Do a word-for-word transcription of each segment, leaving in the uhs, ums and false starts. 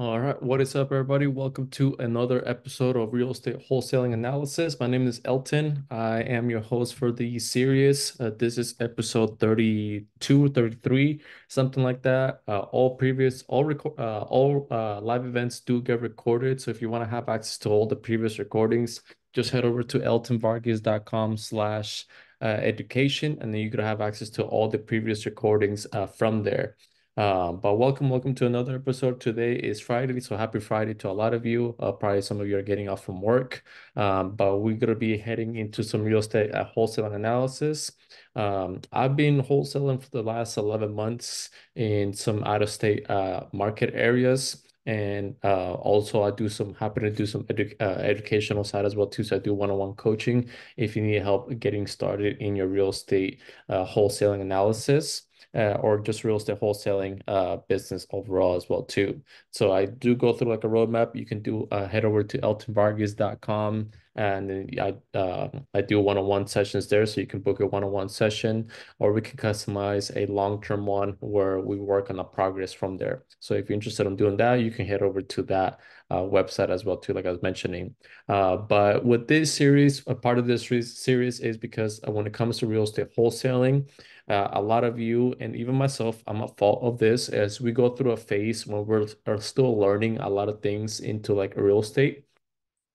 All right, what is up, everybody? Welcome to another episode of Real Estate Wholesaling Analysis. My name is Elton. I am your host for the series. Uh, this is episode thirty-two, thirty-three, something like that. Uh, all previous, all record, uh, all uh, live events do get recorded. So if you want to have access to all the previous recordings, just head over to elton vargas dot com slash education, and then you could have access to all the previous recordings uh, from there. Uh, but welcome, welcome to another episode. Today is Friday, so happy Friday to a lot of you. Uh, probably some of you are getting off from work, um, but we're going to be heading into some real estate uh, wholesaling analysis. Um, I've been wholesaling for the last eleven months in some out-of-state uh, market areas. And uh, also, I do some happen to do some edu uh, educational side as well too. So I do one-on-one coaching if you need help getting started in your real estate uh, wholesaling analysis. Uh, or just real estate wholesaling uh, business overall as well too. So I do go through like a roadmap. You can do uh, head over to elton vargas dot com, and then I, uh, I do one-on-one sessions there. So you can book a one-on-one session, or we can customize a long-term one where we work on the progress from there. So if you're interested in doing that, you can head over to that uh, website as well too, like I was mentioning. Uh, but with this series, a part of this series is because when it comes to real estate wholesaling, Uh, a lot of you, and even myself, I'm at fault of this, as we go through a phase when we're are still learning a lot of things into like real estate,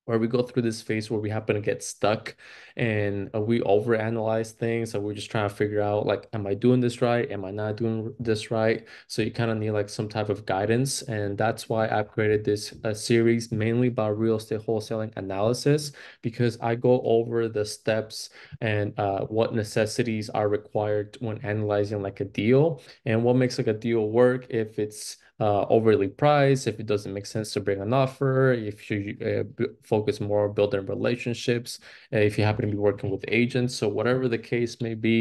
where we go through this phase where we happen to get stuck and we overanalyze things, and we're just trying to figure out, like, am I doing this right? Am I not doing this right? So you kind of need like some type of guidance. And that's why I've created this uh, series mainly about real estate wholesaling analysis, because I go over the steps and uh, what necessities are required when analyzing like a deal, and what makes like a deal work, if it's Uh, overly priced, if it doesn't make sense to bring an offer, if you uh, focus more on building relationships, uh, if you happen to be working with agents. So whatever the case may be,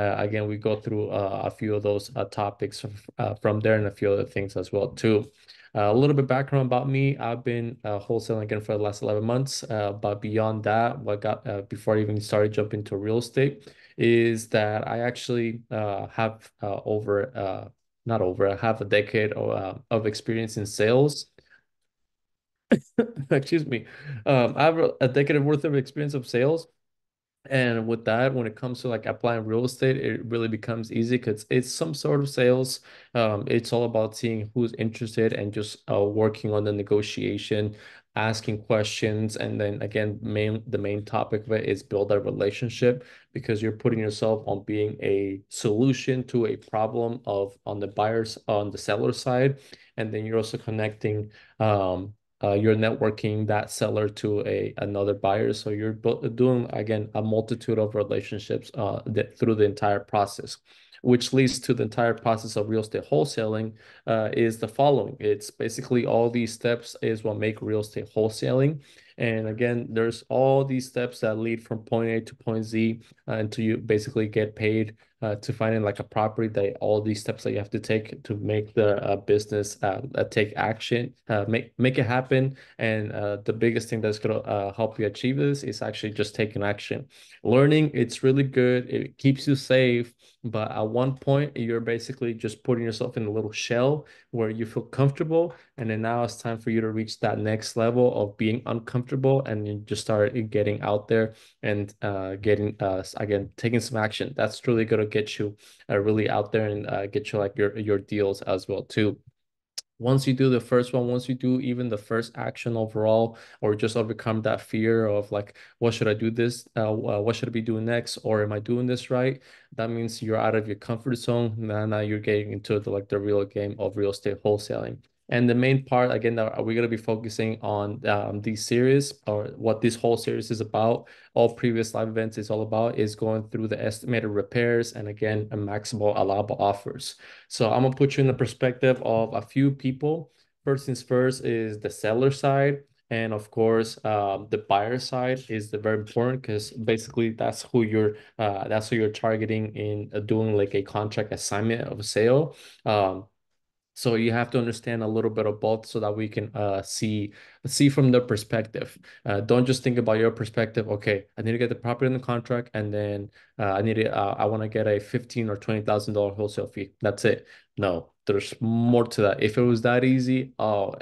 uh, again, we go through uh, a few of those uh, topics uh, from there, and a few other things as well too. Uh, a little bit background about me. I've been uh, wholesaling again for the last eleven months, uh, but beyond that, what got uh, before I even started jumping into real estate is that I actually uh, have uh, over uh, not over a half a decade of, uh, of experience in sales. Excuse me. Um, I have a decade worth of experience of sales. And with that, when it comes to like applying real estate, it really becomes easy because it's some sort of sales. Um, it's all about seeing who's interested and just uh, working on the negotiation, asking questions. And then again, main the main topic of it is build that relationship, because you're putting yourself on being a solution to a problem of on the buyers, on the seller side. And then you're also connecting um, Uh, you're networking that seller to a another buyer. So you're doing, again, a multitude of relationships uh, that through the entire process, which leads to the entire process of real estate wholesaling uh, is the following. It's basically all these steps is what make real estate wholesaling. And again, there's all these steps that lead from point A to point Z uh, until you basically get paid uh, to finding like a property. That all these steps that you have to take to make the uh, business uh, take action, uh, make make it happen. And uh, the biggest thing that's gonna uh, help you achieve this is actually just taking action. Learning, it's really good. It keeps you safe, but at one point you're basically just putting yourself in a little shell where you feel comfortable. And then now it's time for you to reach that next level of being uncomfortable. And you just start getting out there and uh, getting, uh, again, taking some action. That's really going to get you uh, really out there and uh, get you like your, your deals as well too. Once you do the first one, once you do even the first action overall, or just overcome that fear of like, what should I do this? Uh, what should I be doing next? Or am I doing this right? That means you're out of your comfort zone. Now, now you're getting into the, like the real game of real estate wholesaling. And the main part, again, that we're going to be focusing on um, these series, or what this whole series is about, all previous live events is all about, is going through the estimated repairs and, again, a maximal allowable offers. So I'm going to put you in the perspective of a few people. First things first is the seller side. And of course, um, the buyer side is the very important, because basically that's who you're uh, that's who you're targeting in uh, doing like a contract assignment of a sale. Um, So you have to understand a little bit of both, so that we can uh, see see from their perspective. Uh, don't just think about your perspective. Okay, I need to get the property in the contract, and then uh, I need to, uh, I want to get a fifteen or twenty thousand dollar wholesale fee. That's it. No, there's more to that. If it was that easy, oh,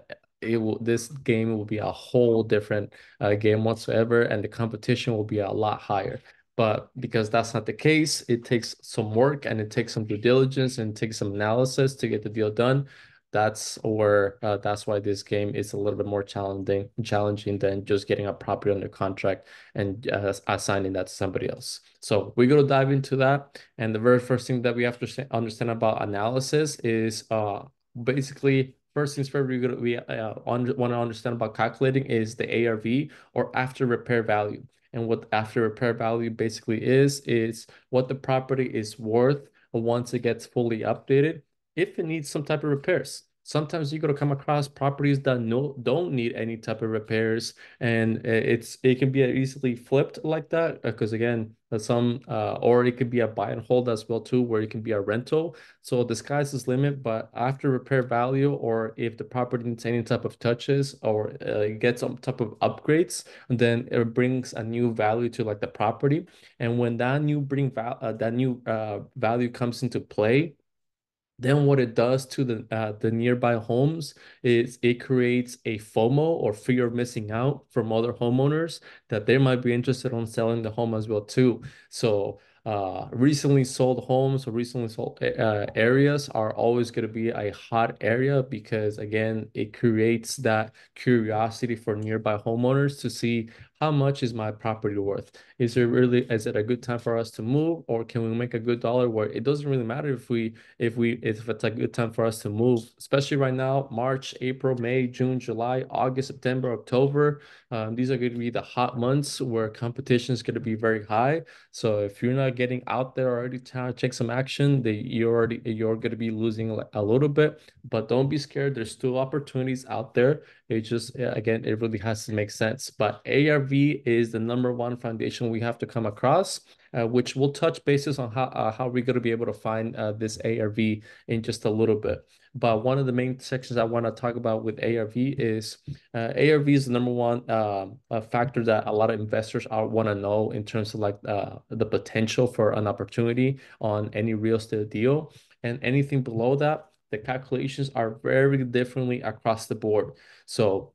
it will, this game will be a whole different uh, game whatsoever, and the competition will be a lot higher. But because that's not the case, it takes some work and it takes some due diligence and it takes some analysis to get the deal done. That's or uh, that's why this game is a little bit more challenging, challenging than just getting a property under contract and uh, assigning that to somebody else. So we're gonna dive into that. And the very first thing that we have to understand about analysis is uh, basically, first things first, we gonna we uh, want to understand about calculating is the A R V, or after repair value. And what after repair value basically is, is what the property is worth once it gets fully updated, if it needs some type of repairs. Sometimes you're going to come across properties that no, don't need any type of repairs, and it's it can be easily flipped like that, because again, some uh, or it could be a buy and hold as well too, where it can be a rental. So the sky's the limit, but after repair value, or if the property needs any type of touches or uh, gets some type of upgrades, then it brings a new value to like the property. And when that new bring val uh, that new uh, value comes into play, then what it does to the uh, the nearby homes is it creates a FOMO, or fear of missing out, from other homeowners that they might be interested in selling the home as well too. So uh, recently sold homes or recently sold uh, areas are always going to be a hot area, because again, it creates that curiosity for nearby homeowners to see, how much is my property worth? Is it really, is it a good time for us to move, or can we make a good dollar? Where it doesn't really matter if we, if we, if it's a good time for us to move, especially right now, March, April, May, June, July, August, September, October. Um, these are going to be the hot months where competition is going to be very high. So if you're not getting out there already to take some action, they, you're already, you're going to be losing a little bit, but don't be scared. There's still opportunities out there. It just, again, it really has to make sense. But A R V is the number one foundation we have to come across, uh, which we'll touch basis on how, uh, how we're going to be able to find uh, this A R V in just a little bit. But one of the main sections I want to talk about with A R V is uh, A R V is the number one uh, factor that a lot of investors want to know in terms of like uh, the potential for an opportunity on any real estate deal. And anything below that, the calculations are very differently across the board. So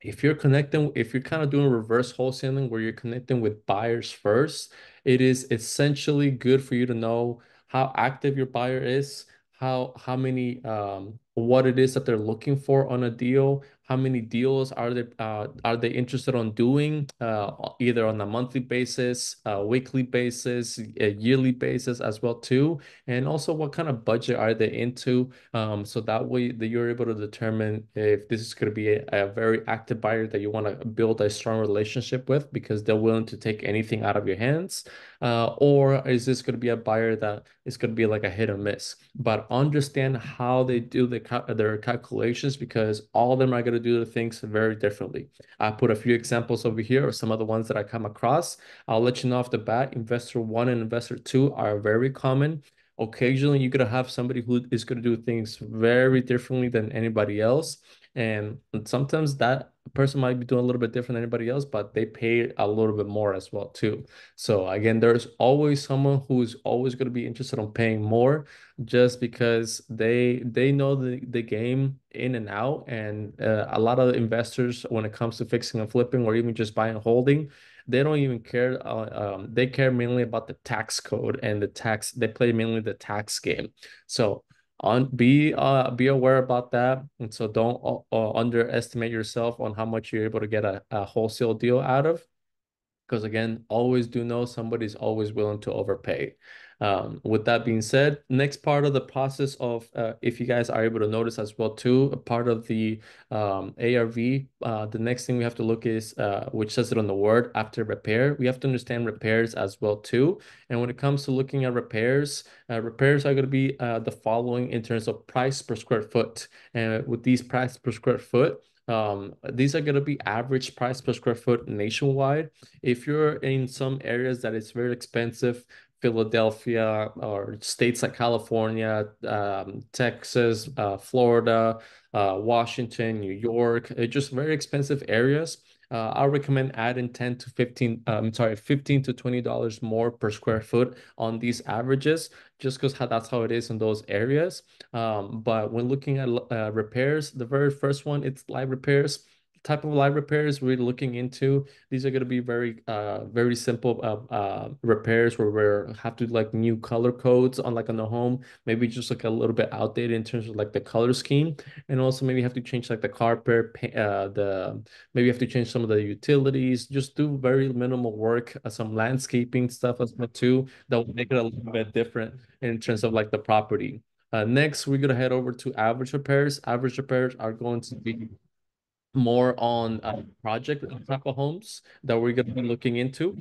if you're connecting, if you're kind of doing reverse wholesaling where you're connecting with buyers first, it is essentially good for you to know how active your buyer is, how, how many, um, what it is that they're looking for on a deal, how many deals are they, uh, are they interested on doing, uh, either on a monthly basis, a weekly basis, a yearly basis as well too, and also what kind of budget are they into, um, so that way that you're able to determine if this is going to be a, a very active buyer that you want to build a strong relationship with, because they're willing to take anything out of your hands, uh, or is this going to be a buyer that is going to be like a hit or miss. But understand how they do the their calculations, because all of them are going to do the things very differently. I put a few examples over here, or some of the ones that I come across. I'll let you know off the bat, investor one and investor two are very common. Occasionally, you're going to have somebody who is going to do things very differently than anybody else. And sometimes that person might be doing a little bit different than anybody else, but they pay a little bit more as well too. So again, there's always someone who's always going to be interested in paying more, just because they they know the, the game in and out. And uh, a lot of investors, when it comes to fixing and flipping, or even just buying and holding, they don't even care. Uh, um, they care mainly about the tax code and the tax. They play mainly the tax game. So on be uh be aware about that, and so don't uh, underestimate yourself on how much you're able to get a, a wholesale deal out of, because again, always do know somebody's always willing to overpay. Um, with that being said, next part of the process of uh, if you guys are able to notice as well too, a part of the um, A R V, uh, the next thing we have to look is, uh, which says it on the word, after repair. We have to understand repairs as well too. And when it comes to looking at repairs, uh, repairs are going to be uh, the following in terms of price per square foot. And with these price per square foot, Um, these are going to be average price per square foot nationwide. If you're in some areas that it's very expensive, Philadelphia, or states like California, um, Texas, uh, Florida, uh, Washington, New York, just very expensive areas. Uh, I recommend adding ten to fifteen, um, sorry, fifteen to twenty dollars more per square foot on these averages, just because that's how it is in those areas. Um, but when looking at uh, repairs, the very first one, it's live repairs. Type of live repairs we're looking into, these are going to be very uh very simple uh, uh repairs where we're have to like new color codes on like on the home, maybe just like a little bit outdated in terms of like the color scheme, and also maybe have to change like the carpet, uh the maybe have to change some of the utilities, just do very minimal work, uh, some landscaping stuff as well too, that will make it a little bit different in terms of like the property. Uh, next we're going to head over to average repairs. Average repairs are going to be more on uh, project type of homes that we're going to be looking into.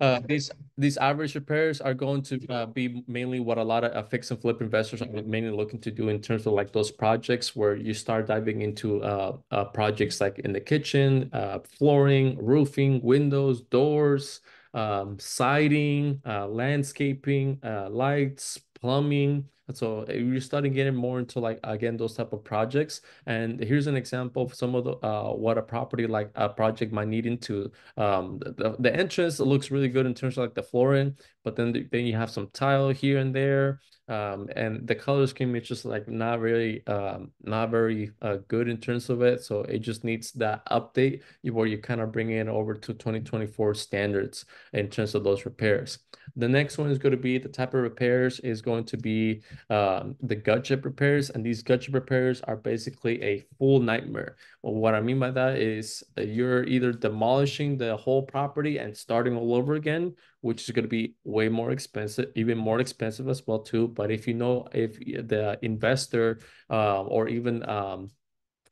Uh, these these average repairs are going to uh, be mainly what a lot of uh, fix and flip investors are mainly looking to do in terms of like those projects where you start diving into uh, uh projects like in the kitchen, uh, flooring, roofing, windows, doors, um, siding, uh, landscaping, uh, lights, plumbing. So you're starting getting more into like, again, those type of projects. And here's an example of some of the uh, what a property like a project might need into. Um, the, the entrance looks really good in terms of like the flooring, but then, the, then you have some tile here and there. Um, and the color scheme is just like not really, um, not very uh, good in terms of it. So it just needs that update where you kind of bring it over to twenty twenty-four standards in terms of those repairs. The next one is going to be the type of repairs is going to be um, the gadget repairs. And these gadget repairs are basically a full nightmare. Well, what I mean by that is you're either demolishing the whole property and starting all over again, which is going to be way more expensive, even more expensive as well too. But if you know, if the investor uh, or even um,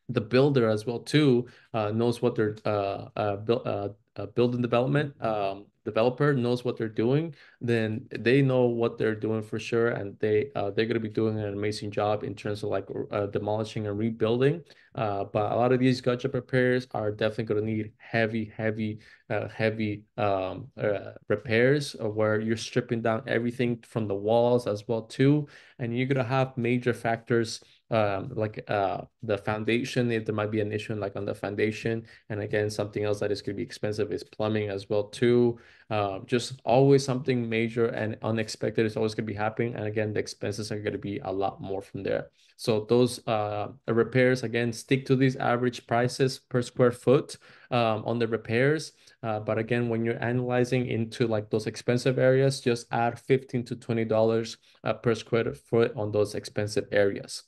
the builder as well too uh, knows what they're uh, uh, build, uh, uh, building development, um, developer knows what they're doing, then they know what they're doing for sure, and they uh, they're going to be doing an amazing job in terms of like uh, demolishing and rebuilding. Uh, but a lot of these gadget repairs are definitely going to need heavy, heavy, uh, heavy um, uh, repairs where you're stripping down everything from the walls as well too, and you're going to have major factors. Um, like uh, the foundation, if there might be an issue like on the foundation. And again, something else that is going to be expensive is plumbing as well too. Uh, just always something major and unexpected is always going to be happening. And again, the expenses are going to be a lot more from there. So those uh, repairs, again, stick to these average prices per square foot um, on the repairs. Uh, but again, when you're analyzing into like those expensive areas, just add fifteen to twenty dollars uh, per square foot on those expensive areas.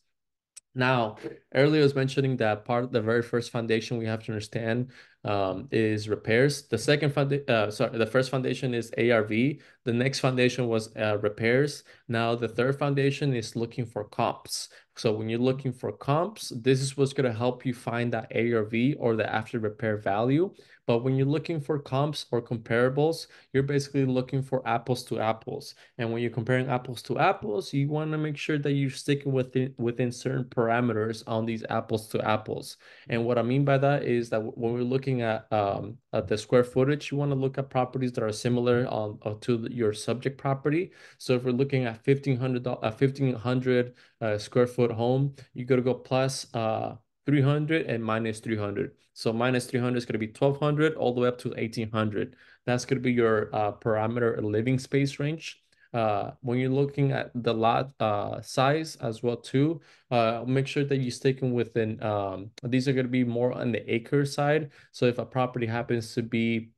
Now, earlier I was mentioning that part of the very first foundation we have to understand um, is repairs. The second foundation, uh, sorry, the first foundation is A R V. The next foundation was uh, repairs. Now, the third foundation is looking for comps. So when you're looking for comps, this is what's going to help you find that A R V or the after repair value. But when you're looking for comps or comparables, you're basically looking for apples to apples. And when you're comparing apples to apples, you want to make sure that you're sticking within, within certain parameters on these apples to apples. And what I mean by that is that when we're looking at, um, at the square footage, you want to look at properties that are similar on, on to your subject property. So if we're looking at fifteen hundred, uh, fifteen hundred uh, square foot home, you got to go plus uh, three hundred and minus three hundred. So minus three hundred is going to be twelve hundred all the way up to eighteen hundred. That's going to be your uh, parameter living space range. Uh, when you're looking at the lot uh, size as well too, uh, make sure that you're sticking within, um, these are going to be more on the acre side. So if a property happens to be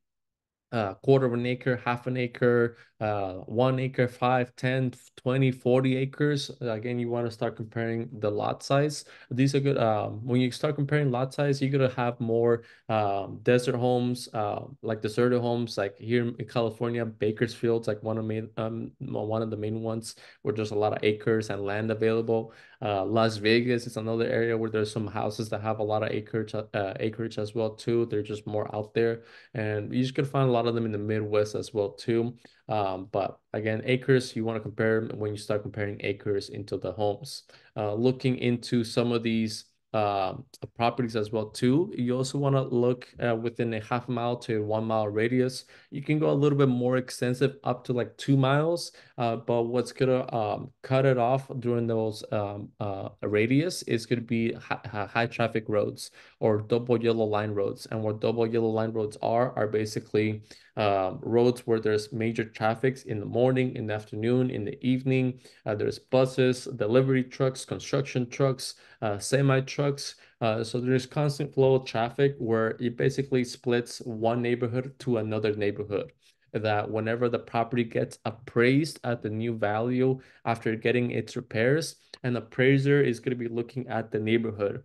Uh, quarter of an acre, half an acre, uh, one acre, five, ten, twenty, forty acres. Again, you want to start comparing the lot size. These are good. Um, when you start comparing lot size, you're going to have more um, desert homes, uh, like deserted homes, like here in California, Bakersfield's like one of, main, um, one of the main ones where there's a lot of acres and land available. Uh, Las Vegas is another area where there's some houses that have a lot of acreage, uh, acreage as well too. They're just more out there, and you just can find a lot of them in the Midwest as well too. Um, but again, acres, you want to compare when you start comparing acres into the homes. Uh, looking into some of these uh, properties as well too. You also want to look uh, within a half mile to a one mile radius. You can go a little bit more extensive up to like two miles, uh, but what's going to um, cut it off during those um, uh, radius is going to be high, high traffic roads or double yellow line roads. And what double yellow line roads are, are basically uh, roads where there's major traffics in the morning, in the afternoon, in the evening. Uh, there's buses, delivery trucks, construction trucks, uh, semi trucks. Uh, so there's constant flow of traffic where it basically splits one neighborhood to another neighborhood. That whenever the property gets appraised at the new value after getting its repairs, an appraiser is going to be looking at the neighborhood.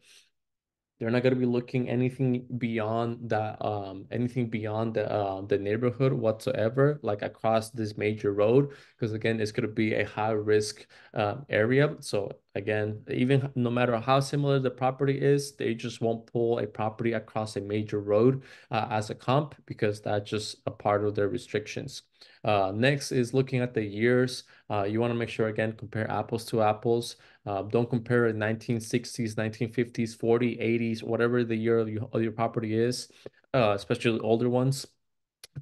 They're not going to be looking anything beyond that, um, anything beyond the uh, the neighborhood whatsoever, like across this major road, because again, it's going to be a high risk uh, area. So again, even no matter how similar the property is, they just won't pull a property across a major road uh, as a comp, because that's just a part of their restrictions. Uh, next is looking at the years. Uh, you want to make sure, again, compare apples to apples. Uh, don't compare nineteen sixties, nineteen fifties, forties, eighties, whatever the year of your, of your property is, uh, especially the older ones,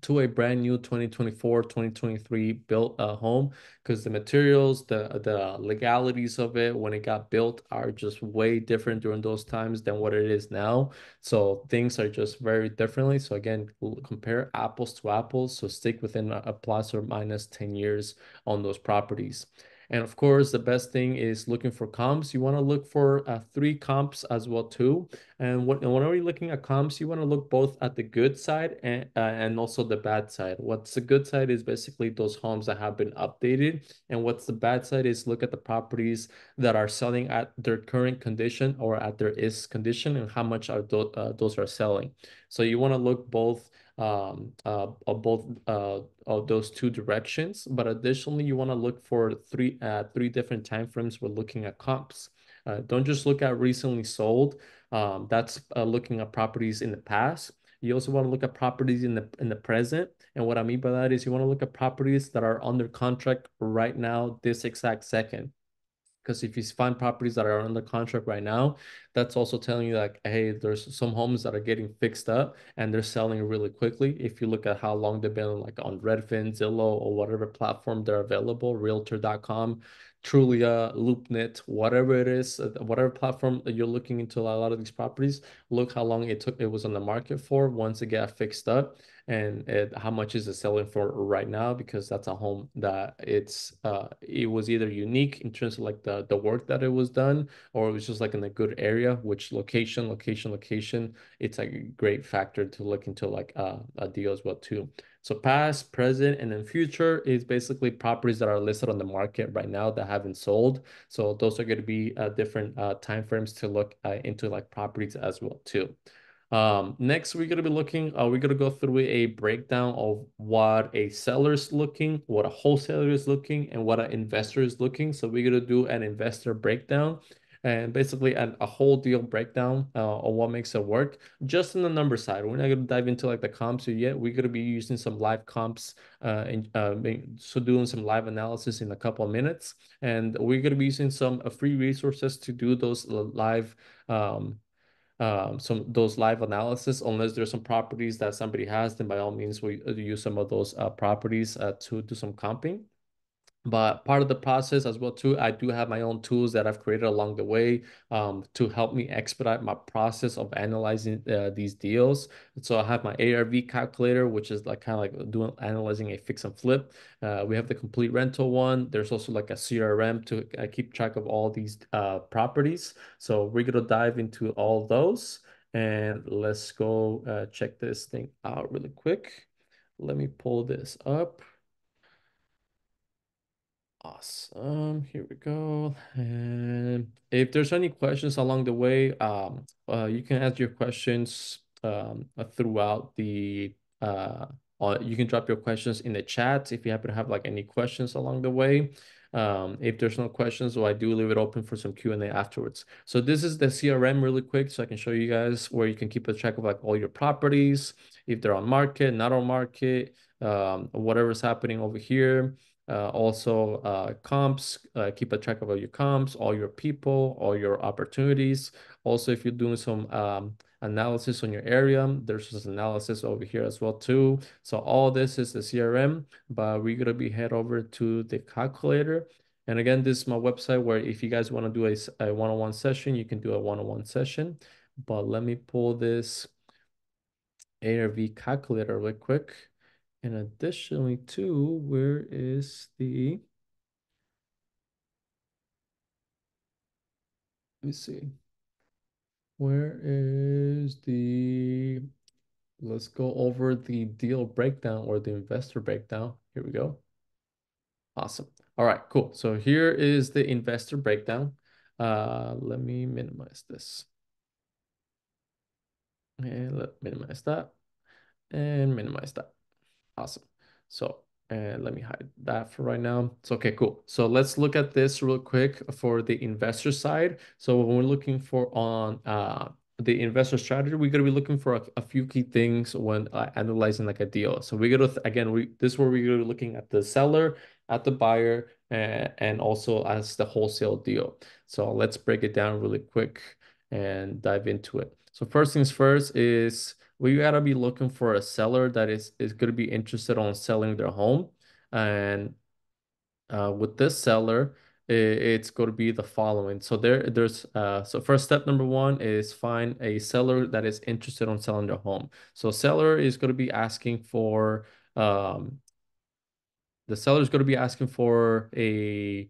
to a brand new twenty twenty-four, twenty twenty-three built uh, home, because the materials, the the legalities of it when it got built are just way different during those times than what it is now. So things are just very differently. So again, compare apples to apples. So stick within a, a plus or minus ten years on those properties. And of course, the best thing is looking for comps. You want to look for uh, three comps as well too. And what, whenever you're looking at comps, you want to look both at the good side and, uh, and also the bad side. What's the good side is basically those homes that have been updated. And what's the bad side is look at the properties that are selling at their current condition or at their is condition and how much are th uh, those are selling. So you want to look both um uh of both uh of those two directions, but additionally you want to look for three uh three different time frames when looking at comps. Uh, don't just look at recently sold. Um that's uh, looking at properties in the past. You also want to look at properties in the in the present, and what I mean by that is you want to look at properties that are under contract right now, this exact second. Because if you find properties that are under contract right now, that's also telling you like, hey, there's some homes that are getting fixed up and they're selling really quickly. If you look at how long they've been like on Redfin, Zillow, or whatever platform they're available, Realtor dot com, Trulia, LoopNet, whatever it is, whatever platform that you're looking into a lot of these properties, look how long it took, it was on the market for once it got fixed up, and it, how much is it selling for right now, because that's a home that it's uh it was either unique in terms of like the the work that it was done, or it was just like in a good area, which location location location it's like a great factor to look into like uh a deal as well too. So past, present, and then future is basically properties that are listed on the market right now that haven't sold. So those are going to be uh, different uh, timeframes to look uh, into like properties as well too. Um, next, we're going to be looking, uh, we're going to go through a breakdown of what a seller is looking, what a wholesaler is looking, and what an investor is looking. So we're going to do an investor breakdown and basically a, a whole deal breakdown uh, of what makes it work. Just on the number side, we're not going to dive into like the comps yet. We're going to be using some live comps uh, and uh, so doing some live analysis in a couple of minutes. And we're going to be using some uh, free resources to do those live um Um, some those live analysis, unless there's some properties that somebody has, then by all means we use some of those uh, properties uh, to do some comping. But part of the process as well too, I do have my own tools that I've created along the way um, to help me expedite my process of analyzing uh, these deals. So I have my A R V calculator, which is like kind of like doing analyzing a fix and flip. Uh, we have the complete rental one. There's also like a C R M to uh, keep track of all these uh, properties. So we're gonna dive into all those, and let's go uh, check this thing out really quick. Let me pull this up. Awesome, here we go. And if there's any questions along the way, um, uh, you can ask your questions um, throughout the, uh, uh, you can drop your questions in the chat if you happen to have like any questions along the way. Um, if there's no questions, well, I do leave it open for some Q and A afterwards. So this is the C R M really quick, so I can show you guys where you can keep a track of like all your properties, if they're on market, not on market, um, whatever's happening over here. Uh, also, uh, comps, uh, keep a track of all your comps, all your people, all your opportunities. Also, if you're doing some um, analysis on your area, there's this analysis over here as well too. So all this is the C R M, but we're going to be head over to the calculator. And again, this is my website where if you guys want to do a, a one-on-one session, you can do a one-on-one session. But let me pull this A R V calculator real quick. And additionally too, where is the, let me see, where is the, let's go over the deal breakdown or the investor breakdown. Here we go. Awesome. All right, cool. So here is the investor breakdown. Uh, let me minimize this. And let's minimize that and minimize that. Awesome. So uh, let me hide that for right now. It's okay, cool. So let's look at this real quick for the investor side. So when we're looking for on uh, the investor strategy, we're going to be looking for a, a few key things when uh, analyzing like a deal. So we go to, again, we, this is where we're going to be looking at the seller, at the buyer, uh, and also as the wholesale deal. So let's break it down really quick and dive into it. So first things first is, we gotta be looking for a seller that is, is gonna be interested on selling their home. And uh, with this seller, it, it's gonna be the following. So there, there's, uh, so first step number one is find a seller that is interested on selling their home. So seller is gonna be asking for, um, the seller is gonna be asking for a,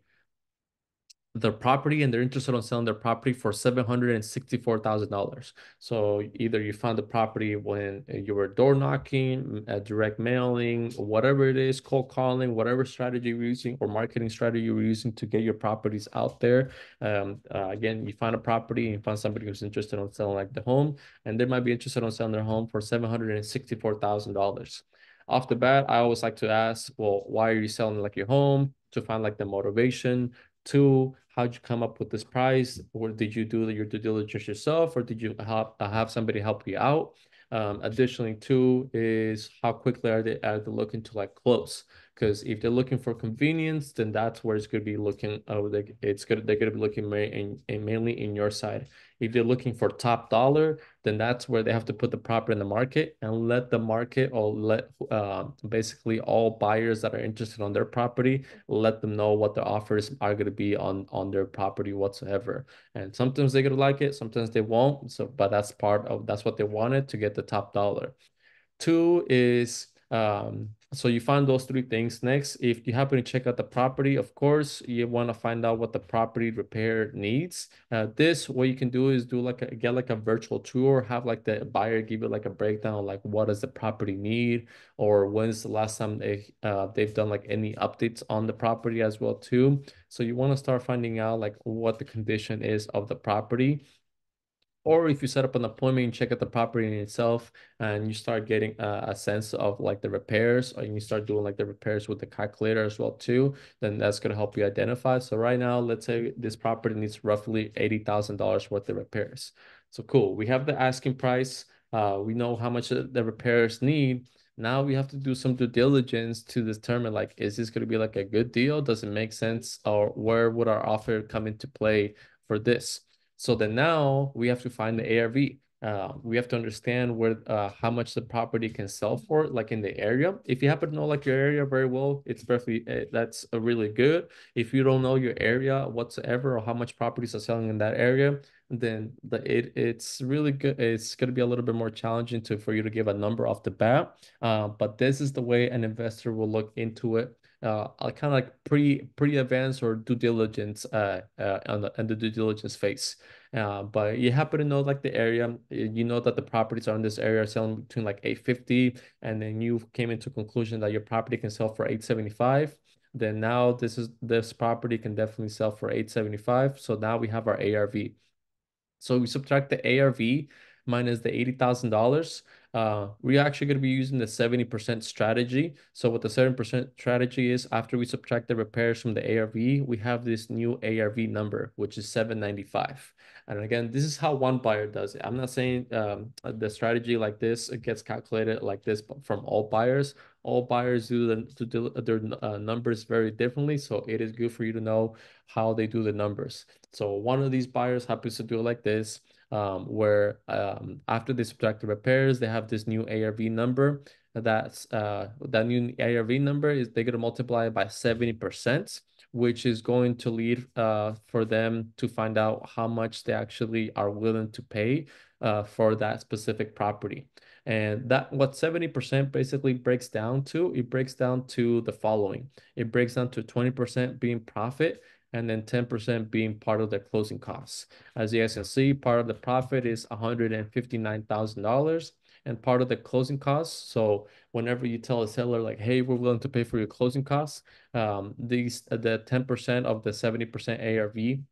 their property, and they're interested on selling their property for seven hundred sixty-four thousand dollars. So either you found the property when you were door knocking, uh, direct mailing, whatever it is, cold calling, whatever strategy you're using or marketing strategy you're using to get your properties out there. Um, uh, again, you find a property and you find somebody who's interested on selling like the home, and they might be interested on selling their home for seven hundred sixty-four thousand dollars. Off the bat, I always like to ask, well, why are you selling like your home? To find like the motivation. Two, how'd you come up with this price? Or did you do your due diligence yourself, or did you have, have somebody help you out? Um, additionally, two is how quickly are they, are they looking to like close? Because if they're looking for convenience, then that's where it's going to be looking. Oh, they, it's going they're going to be looking in, in mainly in your side. If they're looking for top dollar, then that's where they have to put the property in the market and let the market, or let uh, basically all buyers that are interested on their property, let them know what their offers are going to be on, on their property whatsoever. And sometimes they're going to like it, sometimes they won't. So, but that's part of, that's what they wanted, to get the top dollar. Two is, um, so you find those three things. Next, if you happen to check out the property, of course, you want to find out what the property repair needs. Uh, this, what you can do is do like a, get like a virtual tour, have like the buyer give you like a breakdown, like what does the property need, or when's the last time they, uh, they've done like any updates on the property as well too. So you want to start finding out like what the condition is of the property. Or if you set up an appointment and check out the property in itself, and you start getting a, a sense of like the repairs, or you start doing like the repairs with the calculator as well too, then that's going to help you identify. So right now, let's say this property needs roughly eighty thousand dollars worth of repairs. So cool. We have the asking price. Uh, we know how much the repairs need. Now we have to do some due diligence to determine like, is this going to be like a good deal? Does it make sense? Or where would our offer come into play for this? So then now we have to find the A R V. Uh, we have to understand where, uh, how much the property can sell for, like in the area. If you happen to know like your area very well, it's perfectly, that's a really good. If you don't know your area whatsoever, or how much properties are selling in that area, then the, it it's really good. It's going to be a little bit more challenging to for you to give a number off the bat. Uh, but this is the way an investor will look into it. Uh, kind of like pre pre advanced or due diligence uh, uh on the, on the due diligence phase. Uh, but you happen to know like the area, you know that the properties are in this area selling between like eight fifty, and then you came into conclusion that your property can sell for eight seventy-five. Then now this is this property can definitely sell for eight seventy-five. So now we have our A R V. So we subtract the A R V minus the eighty thousand dollars. Uh, we're actually going to be using the seventy percent strategy. So what the seventy percent strategy is, after we subtract the repairs from the A R V, we have this new A R V number, which is seven ninety-five. And again, this is how one buyer does it. I'm not saying um, the strategy like this, it gets calculated like this from all buyers. All buyers do, the, do their uh, numbers very differently, so it is good for you to know how they do the numbers. So one of these buyers happens to do it like this, um, where um, after they subtract the repairs, they have this new A R V number. That's uh, that new A R V number is they're going to multiply it by seventy percent, which is going to lead uh, for them to find out how much they actually are willing to pay uh, for that specific property. And that what seventy percent basically breaks down to, it breaks down to the following. It breaks down to twenty percent being profit and then ten percent being part of their closing costs. As you guys can see, part of the profit is one hundred fifty-nine thousand dollars and part of the closing costs. So whenever you tell a seller like, hey, we're willing to pay for your closing costs, um, these the ten percent of the seventy percent A R V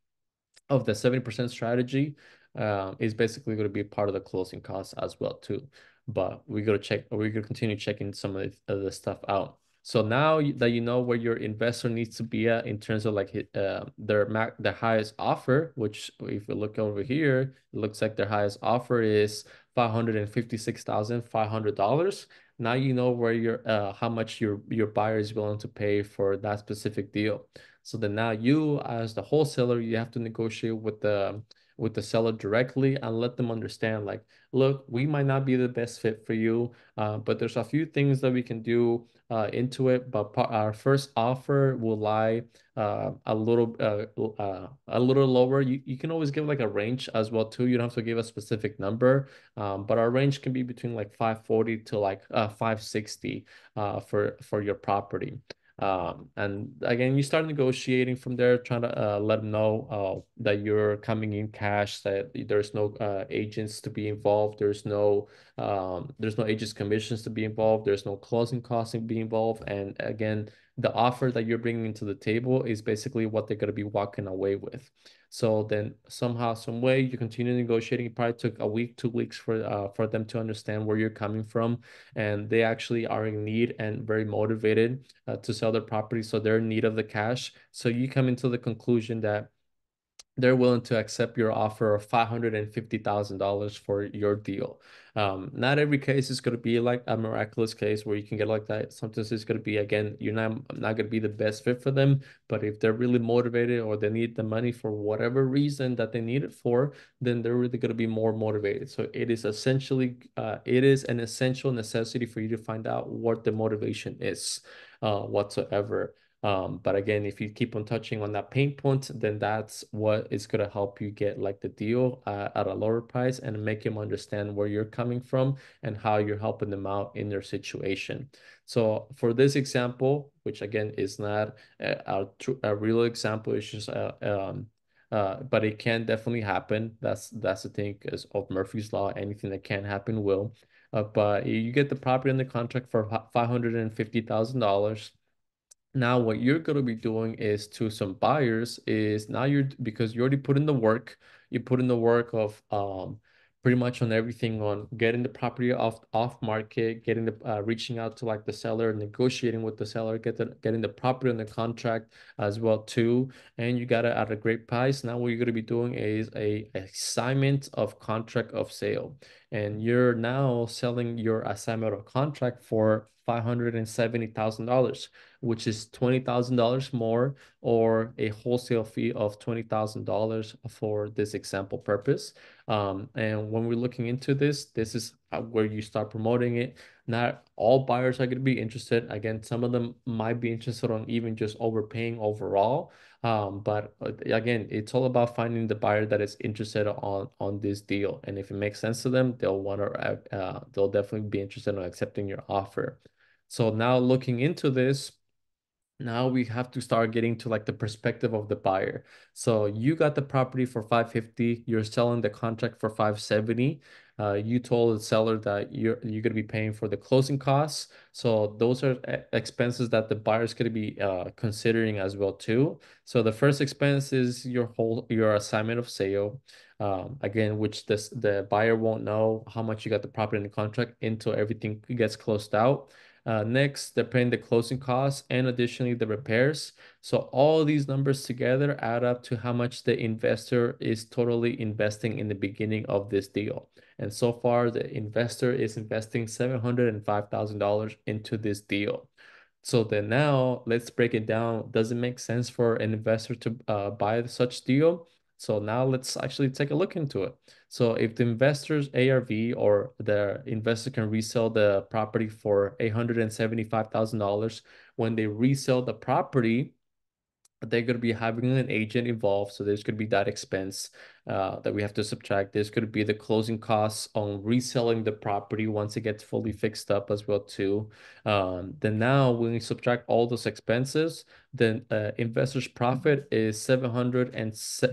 of the seventy percent strategy uh, is basically going to be part of the closing costs as well too. But we're going to check, or we're going to continue checking some of the, of the stuff out. So now that you know where your investor needs to be at in terms of like uh, their max, their highest offer, which if we look over here, it looks like their highest offer is five hundred fifty-six thousand five hundred dollars. Now you know where your uh, how much your your buyer is willing to pay for that specific deal. So then now you as the wholesaler, you have to negotiate with the with the seller directly and let them understand like, look, we might not be the best fit for you, uh, but there's a few things that we can do uh, into it. But our first offer will lie uh, a little uh, uh, a little lower. You, you can always give like a range as well too. You don't have to give a specific number, um, but our range can be between like five forty to like uh, five sixty uh, for, for your property. Um, and again, you start negotiating from there, trying to uh, let them know uh, that you're coming in cash, that there's no uh, agents to be involved. There's no, um, there's no agents commissions to be involved. There's no closing costs to be involved. And again, the offer that you're bringing to the table is basically what they're going to be walking away with. So then somehow, some way you continue negotiating. It probably took a week, two weeks for uh, for them to understand where you're coming from. And they actually are in need and very motivated uh, to sell their property. So they're in need of the cash. So you come into the conclusion that they're willing to accept your offer of five hundred fifty thousand dollars for your deal. Um, not every case is going to be like a miraculous case where you can get like that. Sometimes it's going to be, again, you're not, not going to be the best fit for them, but if they're really motivated or they need the money for whatever reason that they need it for, then they're really going to be more motivated. So it is essentially, uh, it is an essential necessity for you to find out what the motivation is uh, whatsoever. Um, but again, if you keep on touching on that pain point, then that's what is going to help you get like the deal uh, at a lower price and make them understand where you're coming from and how you're helping them out in their situation. So for this example, which again is not a, a real example, it's just a, um, uh, but it can definitely happen. That's that's the thing is of Murphy's Law. Anything that can happen will. Uh, but you get the property under contract for five hundred fifty thousand dollars. Now, what you're going to be doing is to some buyers is now you're because you already put in the work, you put in the work of um, pretty much on everything on getting the property off off market, getting the uh, reaching out to like the seller, negotiating with the seller, get the, getting the property on the contract as well too. And you got it at a great price. Now, what you're going to be doing is a assignment of contract of sale. And you're now selling your assignment of contract for five hundred seventy thousand dollars, which is twenty thousand dollars more, or a wholesale fee of twenty thousand dollars for this example purpose. Um, and when we're looking into this, this is where you start promoting it. Not all buyers are going to be interested. Again, some of them might be interested on even just overpaying overall. Um, but again, it's all about finding the buyer that is interested on on this deal. And if it makes sense to them, they'll want to. Uh, they'll definitely be interested in accepting your offer. So now looking into this, now we have to start getting to like the perspective of the buyer. So you got the property for five fifty. You're selling the contract for five seventy. Uh, you told the seller that you're, you're going to be paying for the closing costs. So those are expenses that the buyer's going to be uh, considering as well too. So the first expense is your whole, your assignment of sale. Um, again, which this, the buyer won't know how much you got the property in the contract until everything gets closed out. Uh, next, they're paying the closing costs and additionally the repairs. So all these numbers together add up to how much the investor is totally investing in the beginning of this deal. And so far, the investor is investing seven hundred five thousand dollars into this deal. So then now let's break it down. Does it make sense for an investor to uh, buy such deal? So now let's actually take a look into it. So if the investor's A R V or the investor can resell the property for eight hundred seventy-five thousand dollars, when they resell the property, they're going to be having an agent involved. So there's going to be that expense uh, that we have to subtract. There's going to be the closing costs on reselling the property once it gets fully fixed up as well too. Um, then now when we subtract all those expenses, then uh, investor's profit is seven hundred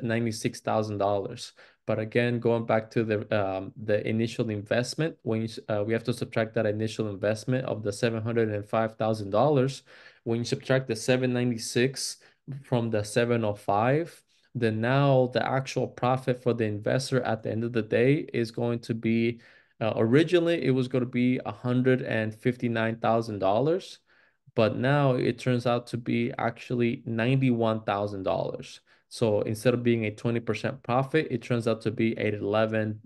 ninety-six thousand dollars. But again, going back to the um, the initial investment, when you, uh, we have to subtract that initial investment of the seven hundred five thousand dollars. When you subtract the seven hundred ninety-six thousand dollars from the seven oh five, then now the actual profit for the investor at the end of the day is going to be, uh, originally it was going to be one hundred fifty-nine thousand dollars, but now it turns out to be actually ninety-one thousand dollars. So instead of being a twenty percent profit, it turns out to be at eleven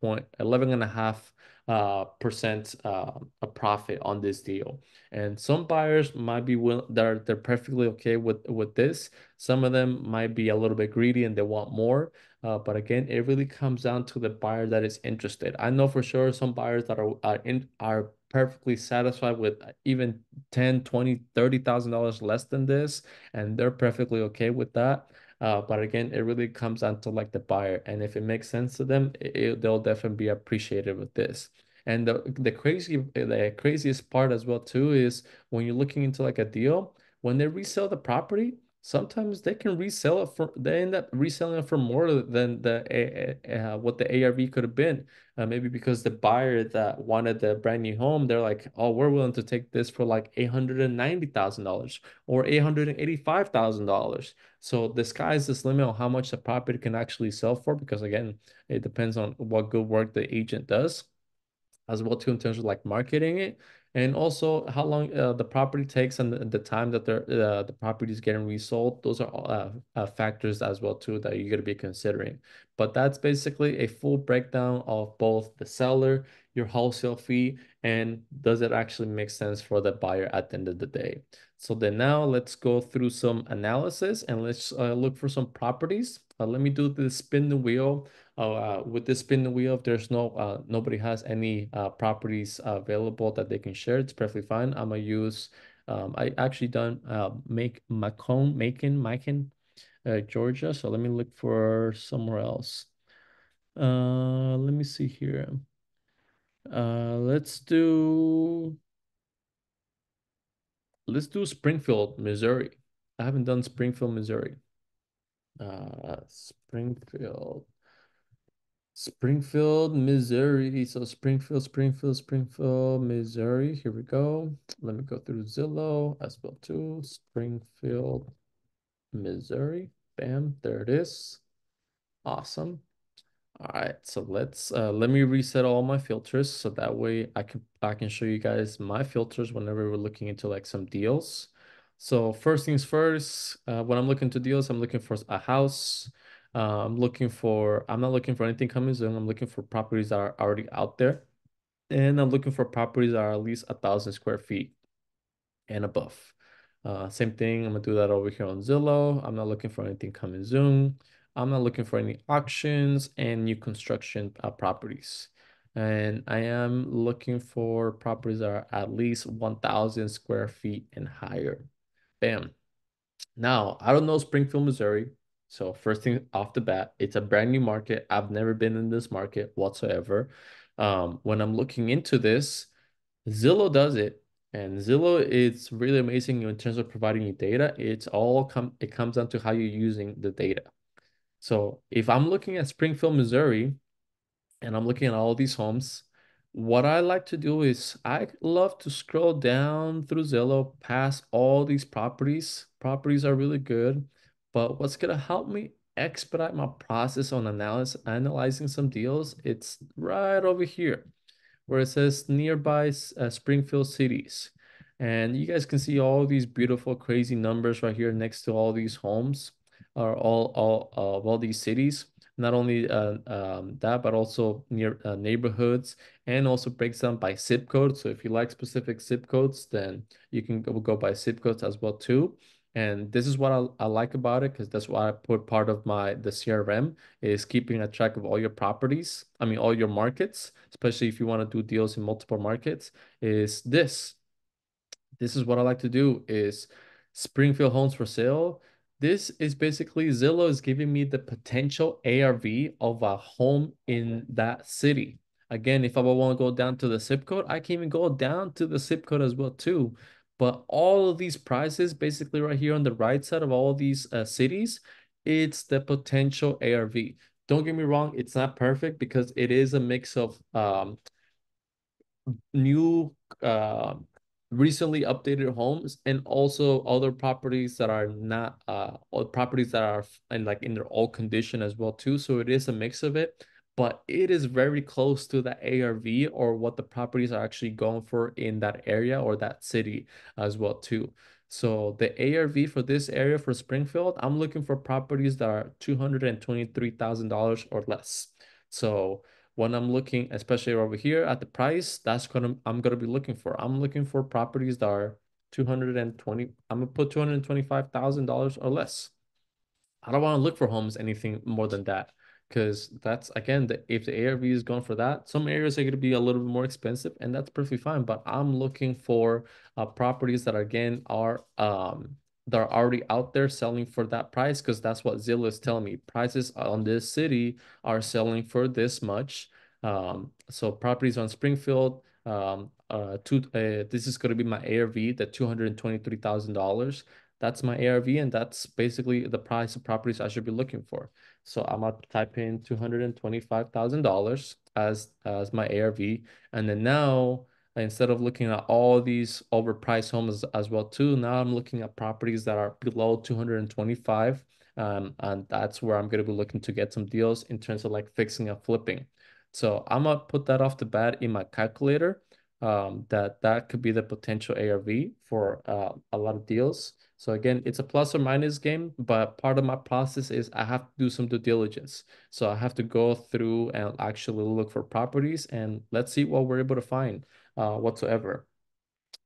point eleven and a half uh percent uh a profit on this deal. And some buyers might be willing, they're they're perfectly okay with with this. Some of them might be a little bit greedy and they want more, uh, but again, it really comes down to the buyer that is interested. I know for sure some buyers that are are, in, are perfectly satisfied with even ten, twenty, thirty thousand dollars less than this, and they're perfectly okay with that. Uh, but again, it really comes down to like the buyer, and if it makes sense to them, it, they'll definitely be appreciative with this. And the the crazy the craziest part as well too is when you're looking into like a deal, when they resell the property, sometimes they can resell it for, they end up reselling it for more than the uh, what the A R V could have been. Uh, maybe because the buyer that wanted the brand new home, they're like, oh, we're willing to take this for like eight hundred ninety thousand dollars or eight hundred eighty-five thousand dollars. So the sky's the limit on how much the property can actually sell for, because again, it depends on what good work the agent does as well too in terms of like marketing it. And also how long uh, the property takes and the, the time that uh, the property is getting resold. Those are all, uh, uh, factors as well too that you're going to be considering. But that's basically a full breakdown of both the seller, your wholesale fee, and does it actually make sense for the buyer at the end of the day. So then now let's go through some analysis and let's uh, look for some properties. Uh, let me do the spin the wheel. Uh, with this spin the wheel, if there's no, uh, nobody has any uh, properties uh, available that they can share, it's perfectly fine. I'm gonna use, um, I actually done uh, make Macon, Macon, Macon, uh, Georgia. So let me look for somewhere else. Uh, let me see here. Uh, let's do, let's do Springfield, Missouri. I haven't done Springfield, Missouri. Uh, Springfield. Springfield, Missouri. So Springfield, Springfield, Springfield, Missouri. Here we go. Let me go through Zillow as well too. Springfield, Missouri. Bam, there it is. Awesome. All right, so let's uh, let me reset all my filters so that way I can I can show you guys my filters whenever we're looking into like some deals. So first things first, uh, when I'm looking to deals, I'm looking for a house. Uh, I'm looking for, I'm not looking for anything coming soon. I'm looking for properties that are already out there. And I'm looking for properties that are at least a thousand square feet and above. Uh, same thing, I'm gonna do that over here on Zillow. I'm not looking for anything coming soon. I'm not looking for any auctions and new construction uh, properties. And I am looking for properties that are at least one thousand square feet and higher. Bam. Now, I don't know Springfield, Missouri. So first thing off the bat, it's a brand new market. I've never been in this market whatsoever. Um, when I'm looking into this, Zillow does it. And Zillow, it's really amazing in terms of providing you data. It's all come, it comes down to how you're using the data. So if I'm looking at Springfield, Missouri, and I'm looking at all these homes. What I like to do is I love to scroll down through Zillow past all these properties. Properties are really good, but what's going to help me expedite my process on analysis, analyzing some deals, it's right over here where it says nearby uh, Springfield cities. And you guys can see all these beautiful, crazy numbers right here next to all these homes or all, all, uh, all these cities. Not only uh, um, that, but also near uh, neighborhoods, and also breaks down by zip code. So if you like specific zip codes, then you can go, go by zip codes as well too. And this is what I, I like about it, because that's why I put part of my the C R M is keeping a track of all your properties. I mean, all your markets, especially if you want to do deals in multiple markets, is this. This is what I like to do is Springfield homes for sale. This is basically Zillow is giving me the potential A R V of a home in that city. Again, if I want to go down to the zip code, I can even go down to the zip code as well too. But all of these prices, basically right here on the right side of all these uh, cities, it's the potential A R V. Don't get me wrong, it's not perfect because it is a mix of um, new uh, recently updated homes and also other properties that are not uh or properties that are and like in their old condition as well too. So it is a mix of it, but it is very close to the A R V or what the properties are actually going for in that area or that city as well too. So the A R V for this area for Springfield, I'm looking for properties that are two hundred twenty-three thousand dollars or less. So when I'm looking, especially over here at the price, that's gonna I'm gonna be looking for. I'm looking for properties that are two hundred twenty. I'm gonna put two hundred twenty-five thousand dollars or less. I don't want to look for homes anything more than that, because that's again, the, if the A R V is going for that, some areas are gonna be a little bit more expensive, and that's perfectly fine. But I'm looking for uh, properties that are, again are um that are already out there selling for that price, because that's what Zillow is telling me. Prices on this city are selling for this much. Um, so properties on Springfield, um, uh, two, uh, this is going to be my A R V, the two hundred twenty-three thousand dollars. That's my A R V, and that's basically the price of properties I should be looking for. So I'm going to type in two hundred twenty-five thousand dollars as, as my A R V. And then now, instead of looking at all these overpriced homes as well too, now I'm looking at properties that are below two hundred twenty-five, um, and that's where I'm going to be looking to get some deals in terms of like fixing and flipping. So I'm going to put that off the bat in my calculator, um, that that could be the potential A R V for uh, a lot of deals. So again, it's a plus or minus game, but part of my process is I have to do some due diligence. So I have to go through and actually look for properties, and let's see what we're able to find. Uh, whatsoever.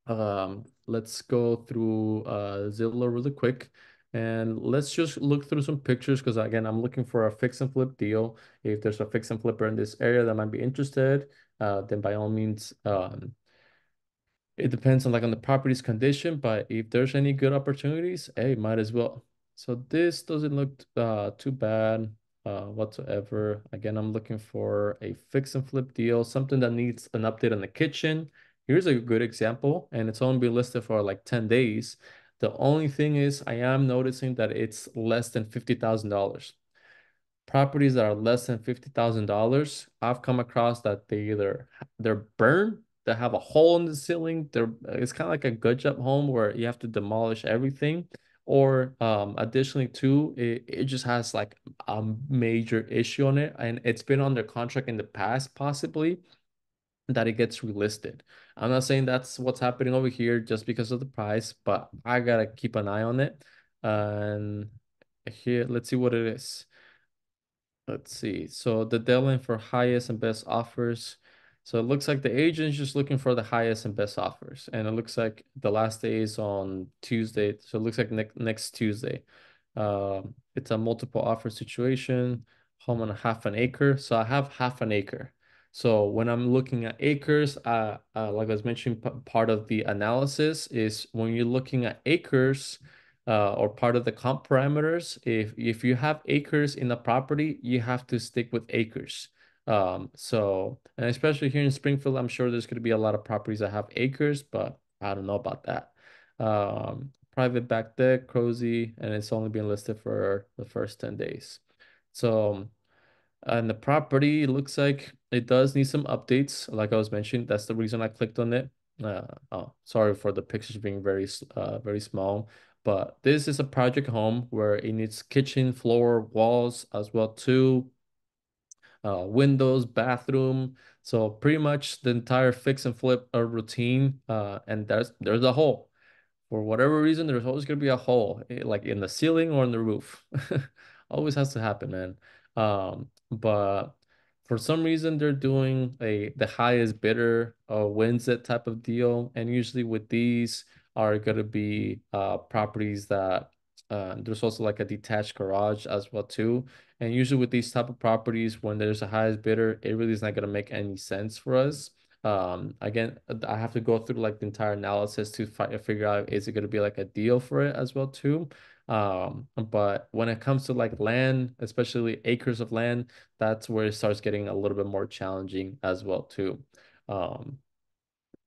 Um, let's go through uh, Zillow really quick, and let's just look through some pictures, because again, I'm looking for a fix and flip deal. If there's a fix and flipper in this area that might be interested, uh, then by all means, um, it depends on like on the property's condition, but if there's any good opportunities, hey, might as well. So this doesn't look uh, too bad. Uh, whatsoever. Again, I'm looking for a fix and flip deal, something that needs an update on the kitchen. Here's a good example, and it's only been listed for like ten days. The only thing is I am noticing that it's less than fifty thousand dollars. Properties that are less than fifty thousand dollars, I've come across that they either, they're burned, they have a hole in the ceiling, they're, it's kind of like a gut-job home where you have to demolish everything. Or um, additionally too, it, it just has like a major issue on it, and it's been under contract in the past, possibly that it gets relisted. I'm not saying that's what's happening over here just because of the price, but I gotta keep an eye on it. And here, let's see what it is. Let's see. So the deadline for highest and best offers. So it looks like the agent is just looking for the highest and best offers. And it looks like the last day is on Tuesday. So it looks like ne next Tuesday. Um, it's a multiple offer situation, home on a half an acre. So I have half an acre. So when I'm looking at acres, uh, uh, like I was mentioning, part of the analysis is when you're looking at acres uh, or part of the comp parameters, if, if you have acres in the property, you have to stick with acres. Um, so, and especially here in Springfield, I'm sure there's going to be a lot of properties that have acres, but I don't know about that. Um, private back deck, cozy, and it's only been listed for the first ten days. So And the property looks like it does need some updates. Like I was mentioning, that's the reason I clicked on it. Uh, oh, sorry for the pictures being very, uh, very small. But this is a project home where it needs kitchen, floor, walls as well too. Uh, windows, bathroom. So pretty much the entire fix and flip uh, routine. Uh, and there's there's a hole. For whatever reason, there's always going to be a hole, like in the ceiling or in the roof. Always has to happen, man. Um, but for some reason, they're doing a the highest bidder uh, wins it type of deal. And usually with these are going to be uh, properties that uh, there's also like a detached garage as well too. And usually with these type of properties, when there's a highest bidder, it really is not going to make any sense for us. Um, again, I have to go through like the entire analysis to fi figure out, is it going to be like a deal for it as well too? Um, but when it comes to like land, especially acres of land, that's where it starts getting a little bit more challenging as well too. Um,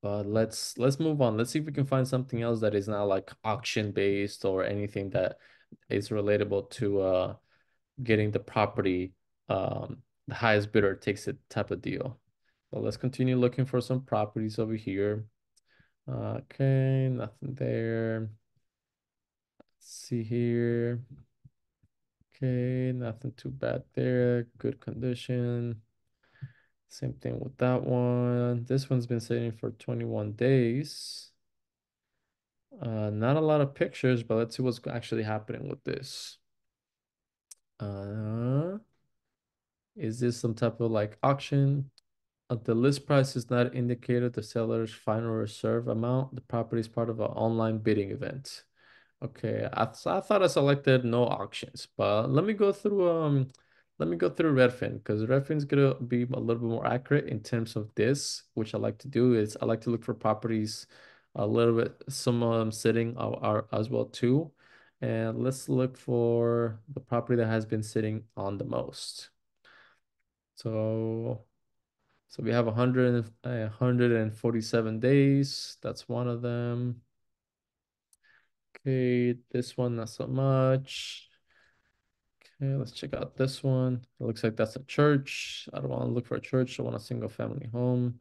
but let's, let's move on. Let's see if we can find something else that is not like auction based or anything that is relatable to, uh, getting the property, um, the highest bidder takes it type of deal. So let's continue looking for some properties over here. Okay. Nothing there. See here. Okay, nothing too bad there. Good condition. Same thing with that one. This one's been sitting for twenty-one days. Uh, not a lot of pictures, but let's see what's actually happening with this. Uh, is this some type of like auction? Uh, the list price is not indicated. The seller's final reserve amount. The property is part of an online bidding event. Okay, I, th I thought I selected no auctions, but let me go through um, let me go through Redfin, because Redfin's gonna be a little bit more accurate in terms of this. Which I like to do is I like to look for properties, a little bit some of them sitting are, are as well too, and let's look for the property that has been sitting on the most. So, so we have one hundred forty-seven days. That's one of them. Okay, this one, not so much. Okay, let's check out this one. It looks like that's a church. I don't want to look for a church. I want a single family home.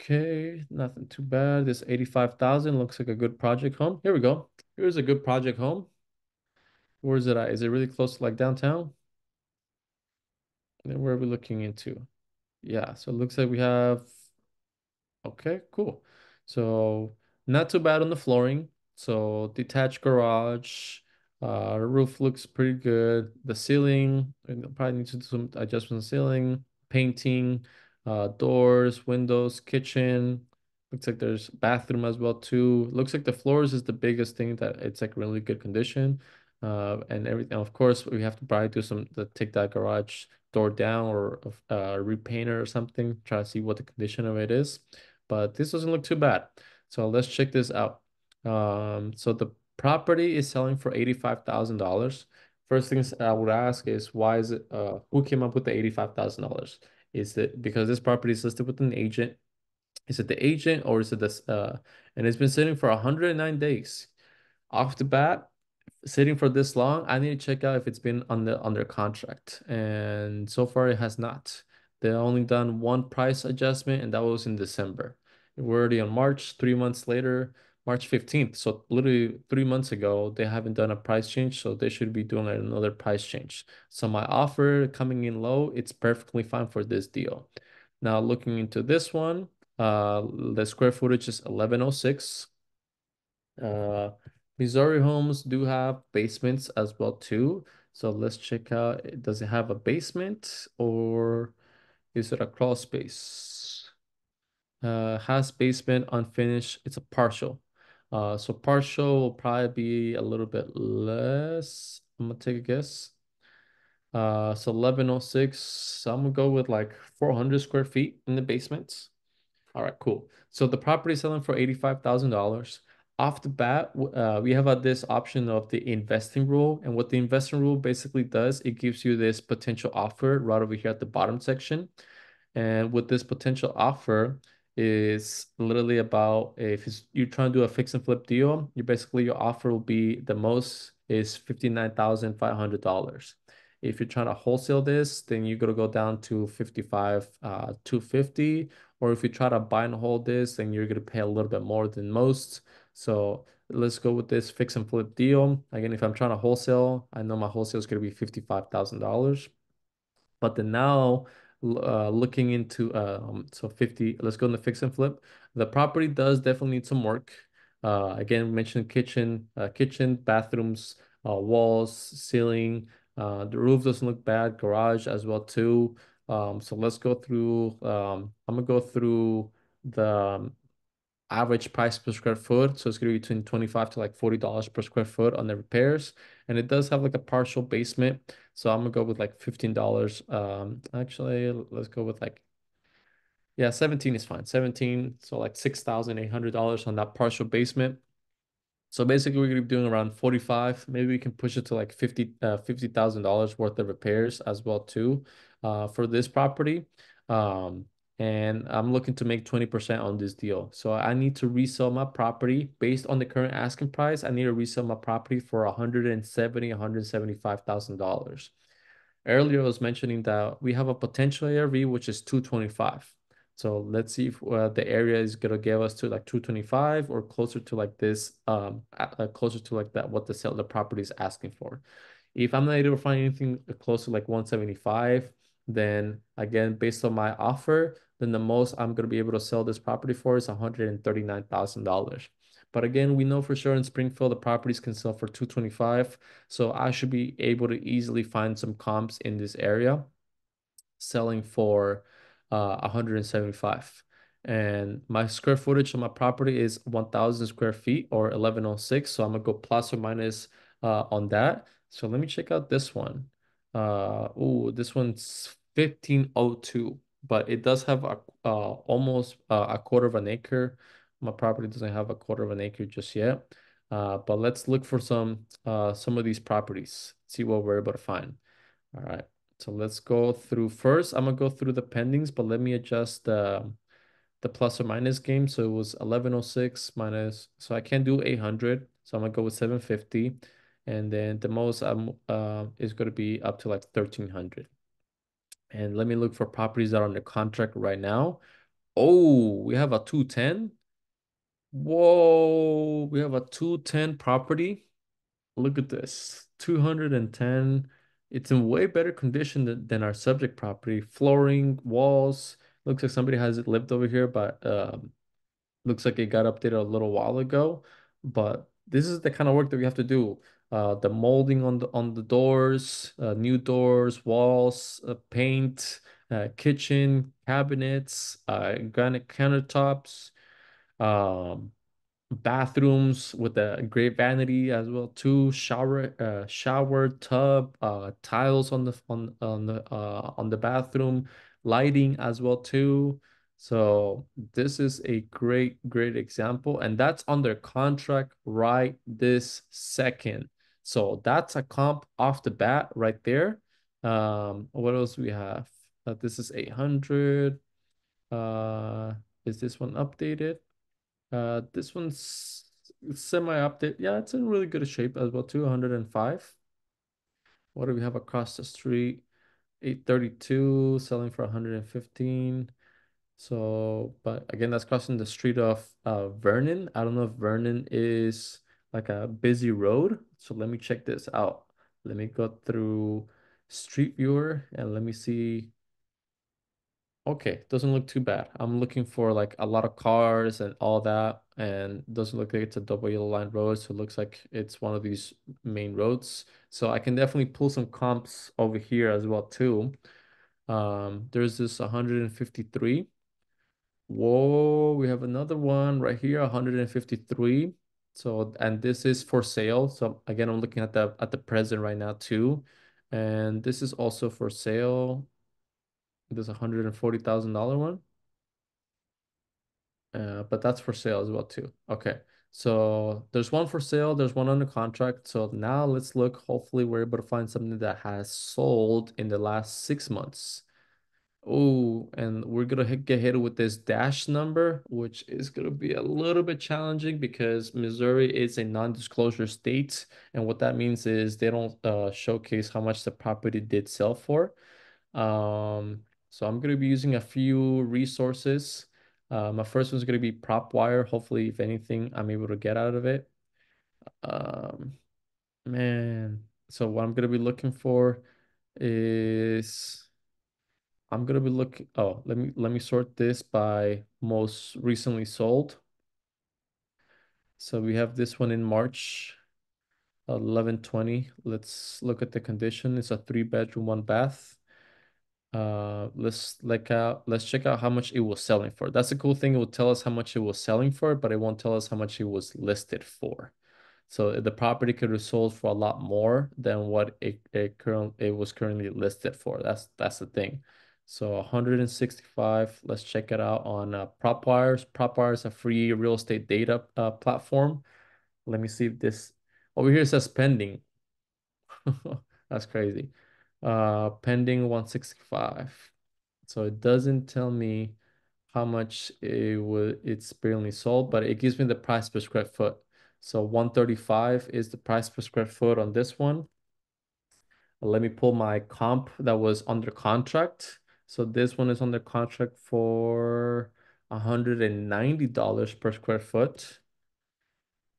Okay, nothing too bad. This eighty-five thousand looks like a good project home. Here we go. Here's a good project home. Where is it at? Is it really close to like downtown? And then where are we looking into? Yeah, so it looks like we have, okay, cool. So, not too bad on the flooring. So detached garage, uh, roof looks pretty good. The ceiling, probably need to do some adjustments on the ceiling, painting, uh, doors, windows, kitchen. Looks like there's bathroom as well too. Looks like the floors is the biggest thing that it's like really good condition. Uh, and everything, of course, we have to probably do some, the take that garage door down or uh, repaint it or something, try to see what the condition of it is. But this doesn't look too bad. So let's check this out. Um, so the property is selling for eighty-five thousand dollars. First things I would ask is why is it, uh, who came up with the eighty-five thousand dollars? Is it because this property is listed with an agent? Is it the agent or is it this, uh, and it's been sitting for one hundred nine days. Off the bat, sitting for this long, I need to check out if it's been on the, under contract. And so far it has not. They only done one price adjustment, and that was in December. We're already on March, three months later, March fifteenth. So literally three months ago, they haven't done a price change, so they should be doing another price change. So my offer coming in low, it's perfectly fine for this deal. Now looking into this one, uh, the square footage is eleven oh six. Uh, Missouri homes do have basements as well too. So let's check out, does it have a basement or... is it a crawl space? Uh, has basement, unfinished. It's a partial. Uh, so partial will probably be a little bit less. I'm gonna take a guess. Uh, so eleven oh six. So I'm gonna go with like four hundred square feet in the basement. All right, cool. So the property is selling for eighty-five thousand dollars. Off the bat, uh, we have uh, this option of the investing rule. And what the investing rule basically does, it gives you this potential offer right over here at the bottom section. And with this potential offer is literally about if it's, you're trying to do a fix and flip deal, you basically your offer will be the most is fifty-nine thousand five hundred dollars. If you're trying to wholesale this, then you're going to go down to fifty-five thousand two hundred fifty dollars. Or if you try to buy and hold this, then you're going to pay a little bit more than most. So let's go with this fix and flip deal. Again, if I'm trying to wholesale, I know my wholesale is going to be fifty-five thousand dollars. But then now uh, looking into, um, so fifty, let's go into fix and flip. The property does definitely need some work. Uh, again, we mentioned kitchen, uh, kitchen, bathrooms, uh, walls, ceiling. Uh, the roof doesn't look bad, garage as well too. Um, so let's go through, um, I'm gonna go through the average price per square foot. So it's gonna be between twenty-five to like forty dollars per square foot on the repairs. And it does have like a partial basement. So I'm gonna go with like fifteen dollars. Um, actually, let's go with like, yeah, seventeen is fine, seventeen. So like six thousand eight hundred dollars on that partial basement. So basically we're gonna be doing around forty-five, maybe we can push it to like fifty thousand dollars worth of repairs as well too uh, for this property. Um, and I'm looking to make twenty percent on this deal. So I need to resell my property based on the current asking price. I need to resell my property for one hundred seventy thousand, one hundred seventy-five thousand dollars. Earlier I was mentioning that we have a potential A R V, which is two twenty-five. So let's see if uh, the area is going to give us to like two twenty-five or closer to like this, um, uh, closer to like that, what the seller property is asking for. If I'm not able to find anything close to like one seventy-five, then again, based on my offer, then the most I'm going to be able to sell this property for is one hundred thirty-nine thousand dollars. But again, we know for sure in Springfield, the properties can sell for two twenty-five. So I should be able to easily find some comps in this area selling for Uh, one hundred seventy-five, and my square footage on my property is one thousand square feet or eleven oh six. So I'm gonna go plus or minus uh, on that. So let me check out this one. Uh, oh, this one's fifteen oh two, but it does have a uh, almost uh, a quarter of an acre. My property doesn't have a quarter of an acre just yet. Uh, but let's look for some uh, some of these properties. See what we're able to find. All right. So let's go through first. I'm gonna go through the pendings, but let me adjust the the plus or minus game. So it was eleven oh six minus. So I can't do eight hundred. So I'm gonna go with seven fifty, and then the most I'm uh, is gonna be up to like thirteen hundred. And let me look for properties that are under contract right now. Oh, we have a two ten. Whoa, we have a two ten property. Look at this, two hundred ten. It's in way better condition than, than our subject property. Flooring, walls. Looks like somebody has lived over here, but um, looks like it got updated a little while ago. But this is the kind of work that we have to do. Uh, the molding on the on the doors, uh, new doors, walls, uh, paint, uh, kitchen, cabinets, uh, granite countertops, um, bathrooms with a great vanity as well too, shower uh shower tub, uh tiles on the on on the uh on the bathroom, lighting as well too. So this is a great great example, and that's under contract right this second. So that's a comp off the bat right there. Um what else we have? Uh, this is eight hundred. Uh is this one updated? Uh, this one's semi-update. Yeah, it's in really good shape as well, two hundred five. What do we have across the street? eight thirty-two, selling for one hundred fifteen. So, but again, that's crossing the street of uh, Vernon. I don't know if Vernon is like a busy road. So let me check this out. Let me go through Street Viewer and let me see. Okay, doesn't look too bad. I'm looking for like a lot of cars and all that, and doesn't look like it's a double yellow line road, so it looks like it's one of these main roads. So I can definitely pull some comps over here as well too. Um, there's this one hundred fifty-three. Whoa, we have another one right here, one hundred fifty-three. So, and this is for sale. So again, I'm looking at the at the present right now too, and this is also for sale. There's a hundred and forty thousand dollar one, uh, but that's for sale as well too. Okay, so there's one for sale, there's one under contract. So now let's look. Hopefully, we're able to find something that has sold in the last six months. Oh, and we're going to get hit with this dash number, which is going to be a little bit challenging because Missouri is a non-disclosure state. And what that means is they don't uh, showcase how much the property did sell for. Um, so I'm going to be using a few resources. Uh, my first one's going to be PropWire. Hopefully, if anything, I'm able to get out of it. Um, man. So what I'm going to be looking for is... I'm gonna be looking, oh, let me let me sort this by most recently sold. So we have this one in March, eleven twenty. Let's look at the condition. It's a three bedroom, one bath. Uh, let's like out, let's check out how much it was selling for. That's a cool thing. It will tell us how much it was selling for, but it won't tell us how much it was listed for. So the property could have sold for a lot more than what it it current it was currently listed for. That's that's the thing. So one hundred sixty-five, let's check it out on uh, PropWire. PropWire is a free real estate data uh, platform. Let me see if this, over here it says pending. That's crazy. Uh, pending one sixty-five. So it doesn't tell me how much it would, it's barely sold, but it gives me the price per square foot. So one thirty-five is the price per square foot on this one. Let me pull my comp that was under contract. So this one is under contract for one hundred ninety dollars per square foot.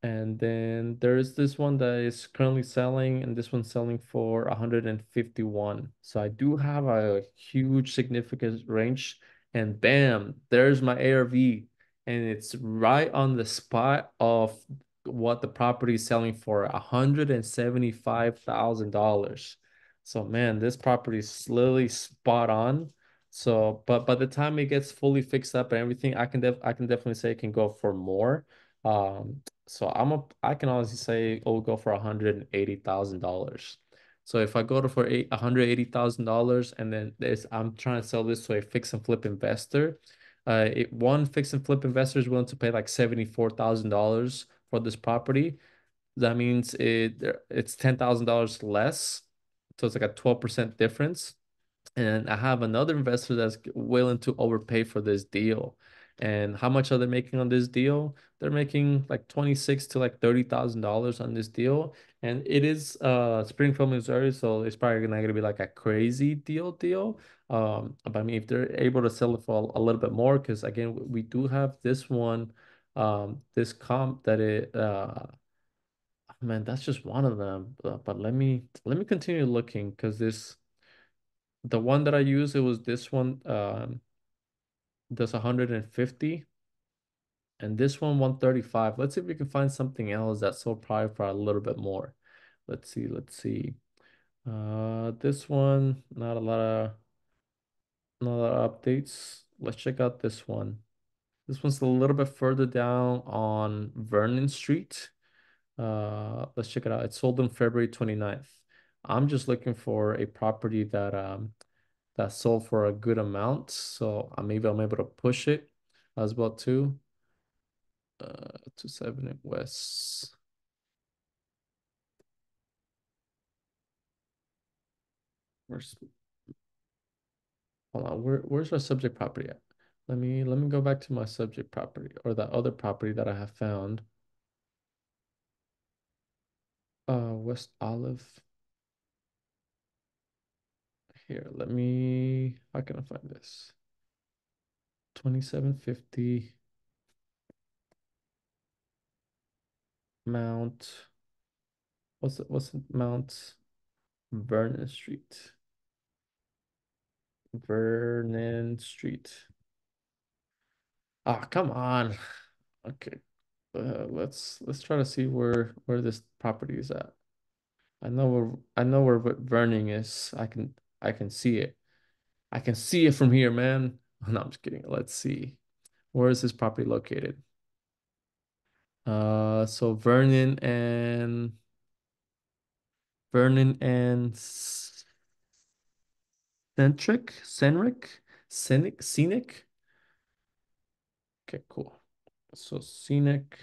And then there is this one that is currently selling, and this one's selling for one hundred fifty-one dollars. So I do have a huge significant range, and bam, there's my A R V. And it's right on the spot of what the property is selling for, one hundred seventy-five thousand dollars. So man, this property is slowly spot on. So, but by the time it gets fully fixed up and everything, I can def I can definitely say it can go for more. Um, so I'm a I can honestly say it will go for one hundred eighty thousand dollars. So if I go to for one hundred eighty thousand dollars and then there's I'm trying to sell this to a fix and flip investor, uh, it, one fix and flip investor is willing to pay like seventy-four thousand dollars for this property. That means it it's ten thousand dollars less. So it's like a twelve percent difference. And I have another investor that's willing to overpay for this deal. And how much are they making on this deal? They're making like twenty-six thousand dollars to like thirty thousand dollars on this deal. And it is uh, Springfield, Missouri, so it's probably not going to be like a crazy deal deal. Um, but I mean, if they're able to sell it for a little bit more, because again, we do have this one, um, this comp that it... Uh, Man, that's just one of them. Uh, but let me let me continue looking, because this, the one that I used, it was this one. Um, that's one hundred fifty, and this one one thirty-five. Let's see if we can find something else that's sold probably for a little bit more. Let's see, let's see. Uh, this one, not a lot of, not a lot of updates. Let's check out this one. This one's a little bit further down on Vernon Street. Uh, let's check it out. It sold on February twenty-ninth. I'm just looking for a property that um that sold for a good amount, so I maybe I'm able to push it as well too. Uh, two seventy-eight West. Where's hold on? Where where's our subject property at? Let me let me go back to my subject property, or that other property that I have found. Uh, West Olive. Here, let me. How can I find this? twenty-seven fifty Mount. What's it? What's it? Mount Vernon Street. Vernon Street. Ah, come on. Okay. Uh, let's let's try to see where where this property is at. I know where I know where Vernon is. I can I can see it. I can see it from here, man. No, I'm just kidding. Let's see. Where is this property located? Uh, so Vernon and Vernon and Centric, Scenic, Scenic, Scenic. Okay, cool. So Scenic,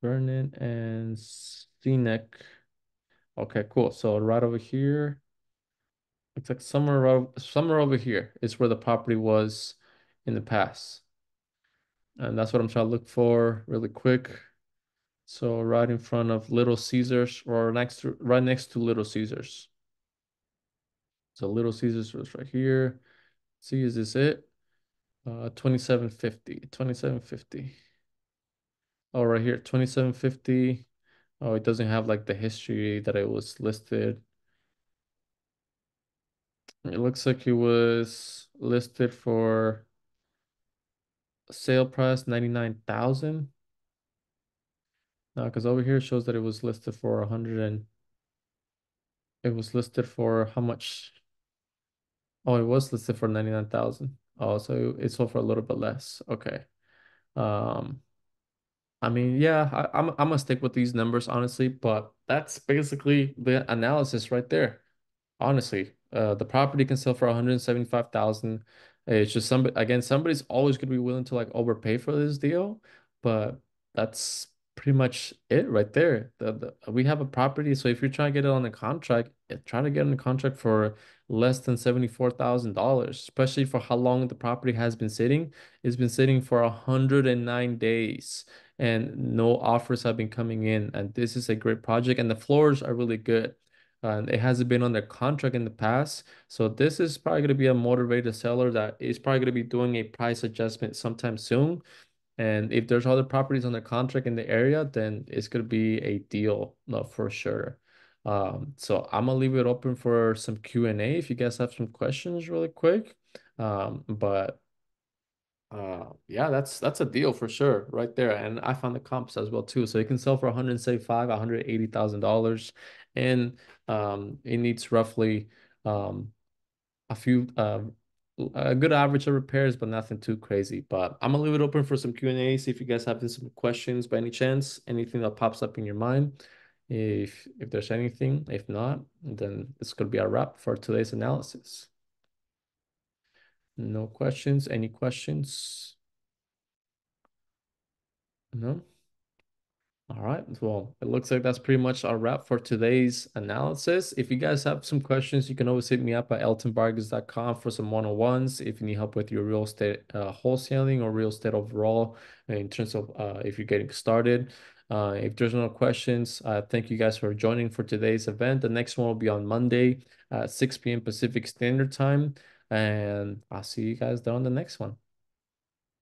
Vernon, and Scenic. Okay, cool. So right over here, It's like somewhere over, somewhere over here is where the property was in the past. And that's what I'm trying to look for really quick. So right in front of Little Caesars, or next to, right next to Little Caesars. So Little Caesars was right here. Let's see, is this it? Uh, twenty-seven fifty, twenty-seven fifty. Oh, right here, twenty-seven fifty. Oh, it doesn't have like the history that it was listed. It looks like it was listed for sale price ninety-nine thousand. No, because over here it shows that it was listed for one hundred and it was listed for how much? Oh, it was listed for ninety-nine thousand. Oh, so it sold for a little bit less. Okay. Um, I mean, yeah, I, I'm, I'm gonna stick with these numbers, honestly, but that's basically the analysis right there. Honestly, uh, the property can sell for one hundred seventy-five thousand. It's just somebody, again, somebody's always gonna be willing to like overpay for this deal, but that's pretty much it right there. The, the, we have a property, so if you're trying to get it on a contract, try to get on a contract for less than seventy-four thousand dollars, especially for how long the property has been sitting. It's been sitting for one hundred nine days. And no offers have been coming in. And this is a great project. And the floors are really good. And it hasn't been on their contract in the past. So this is probably going to be a motivated seller that is probably going to be doing a price adjustment sometime soon. And if there's other properties on their contract in the area, then it's going to be a deal, not for sure. Um, so I'm going to leave it open for some Q and A if you guys have some questions really quick. Um, but... Uh, yeah, that's that's a deal for sure right there. And I found the comps as well too. So it can sell for one hundred seventy-five thousand dollars, one hundred eighty thousand dollars, and um, it needs roughly um a few uh a good average of repairs, but nothing too crazy. But I'm gonna leave it open for some Q and A. See if you guys have some questions by any chance, anything that pops up in your mind. If if there's anything, if not, then it's gonna be a wrap for today's analysis. No questions. Any questions? No? All right. Well, it looks like that's pretty much our wrap for today's analysis. If you guys have some questions, you can always hit me up at elton vargas dot com for some one-on-ones. If you need help with your real estate uh, wholesaling or real estate overall in terms of uh, if you're getting started. Uh, if there's no questions, uh, thank you guys for joining for today's event. The next one will be on Monday at six p m Pacific Standard Time. And I'll see you guys there on the next one.